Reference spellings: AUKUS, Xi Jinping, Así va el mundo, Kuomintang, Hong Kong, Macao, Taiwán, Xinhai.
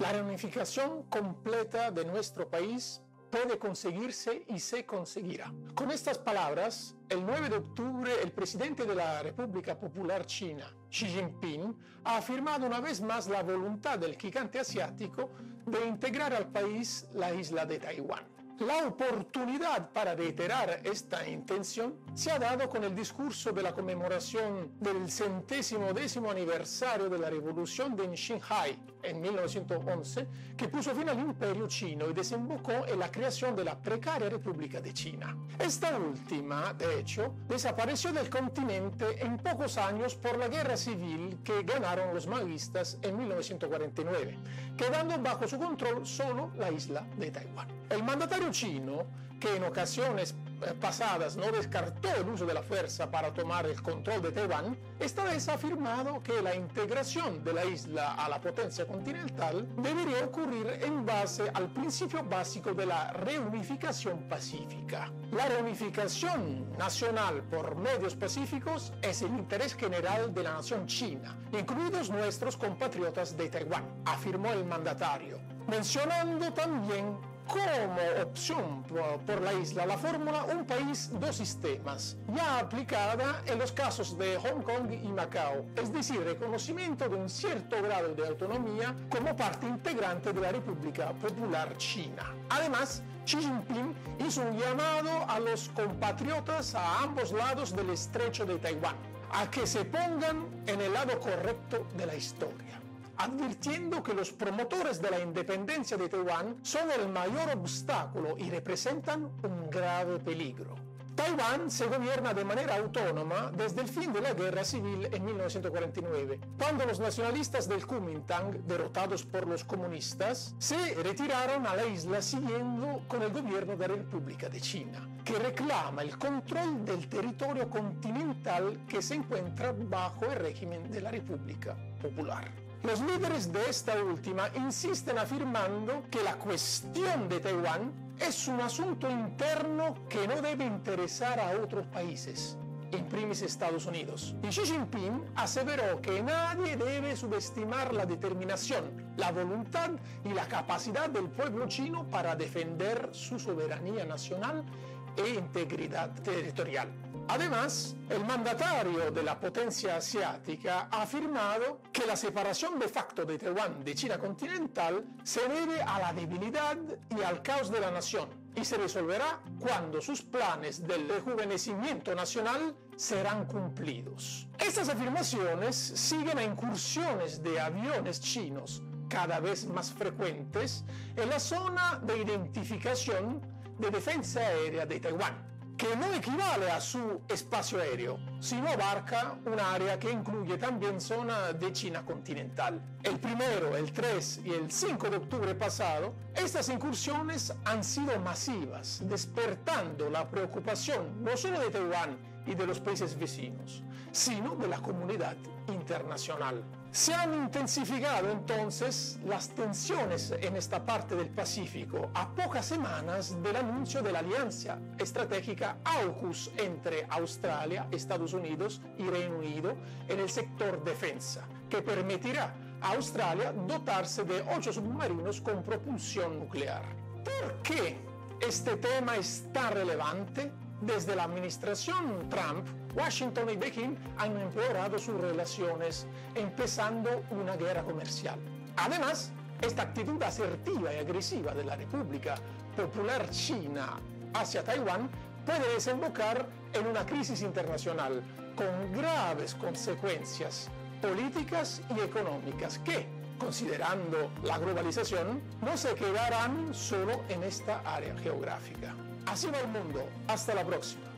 La reunificación completa de nuestro país puede conseguirse y se conseguirá. Con estas palabras, el 9 de octubre, el presidente de la República Popular China, Xi Jinping, ha afirmado una vez más la voluntad del gigante asiático de integrar al país la isla de Taiwán. La oportunidad para reiterar esta intención se ha dado con el discurso de la conmemoración del 110º aniversario de la revolución de Xinhai en 1911, que puso fin al imperio chino y desembocó en la creación de la precaria República de China. Esta última, de hecho, desapareció del continente en pocos años por la guerra civil que ganaron los maoístas en 1949, quedando bajo su control solo la isla de Taiwán. El mandatario chino, que en ocasiones pasadas no descartó el uso de la fuerza para tomar el control de Taiwán, esta vez ha afirmado que la integración de la isla a la potencia continental debería ocurrir en base al principio básico de la reunificación pacífica. La reunificación nacional por medios pacíficos es el interés general de la nación china, incluidos nuestros compatriotas de Taiwán, afirmó el mandatario, mencionando también como opción por la isla la fórmula un país, dos sistemas, ya aplicada en los casos de Hong Kong y Macao, es decir, reconocimiento de un cierto grado de autonomía como parte integrante de la República Popular China. Además, Xi Jinping hizo un llamado a los compatriotas a ambos lados del estrecho de Taiwán, a que se pongan en el lado correcto de la historia, advirtiendo que los promotores de la independencia de Taiwán son el mayor obstáculo y representan un grave peligro. Taiwán se gobierna de manera autónoma desde el fin de la Guerra Civil en 1949, cuando los nacionalistas del Kuomintang, derrotados por los comunistas, se retiraron a la isla siguiendo con el gobierno de la República de China, que reclama el control del territorio continental que se encuentra bajo el régimen de la República Popular. Los líderes de esta última insisten afirmando que la cuestión de Taiwán es un asunto interno que no debe interesar a otros países, in primis Estados Unidos. Y Xi Jinping aseveró que nadie debe subestimar la determinación, la voluntad y la capacidad del pueblo chino para defender su soberanía nacional e integridad territorial. Además, el mandatario de la potencia asiática ha afirmado que la separación de facto de Taiwán de China continental se debe a la debilidad y al caos de la nación y se resolverá cuando sus planes del rejuvenecimiento nacional serán cumplidos. Estas afirmaciones siguen a incursiones de aviones chinos cada vez más frecuentes en la zona de identificación de defensa aérea de Taiwán, que no equivale a su espacio aéreo, sino abarca un área que incluye también zona de China continental. El 1, el 3 y el 5 de octubre pasado, estas incursiones han sido masivas, despertando la preocupación no solo de Taiwán y de los países vecinos, sino de la comunidad internacional. Se han intensificado entonces las tensiones en esta parte del Pacífico a pocas semanas del anuncio de la alianza estratégica AUKUS entre Australia, Estados Unidos y Reino Unido en el sector defensa, que permitirá a Australia dotarse de 8 submarinos con propulsión nuclear. ¿Por qué este tema es tan relevante? Desde la administración Trump, Washington y Pekín han empeorado sus relaciones, empezando una guerra comercial. Además, esta actitud asertiva y agresiva de la República Popular China hacia Taiwán puede desembocar en una crisis internacional con graves consecuencias políticas y económicas que, considerando la globalización, no se quedarán solo en esta área geográfica. Así va el mundo. Hasta la próxima.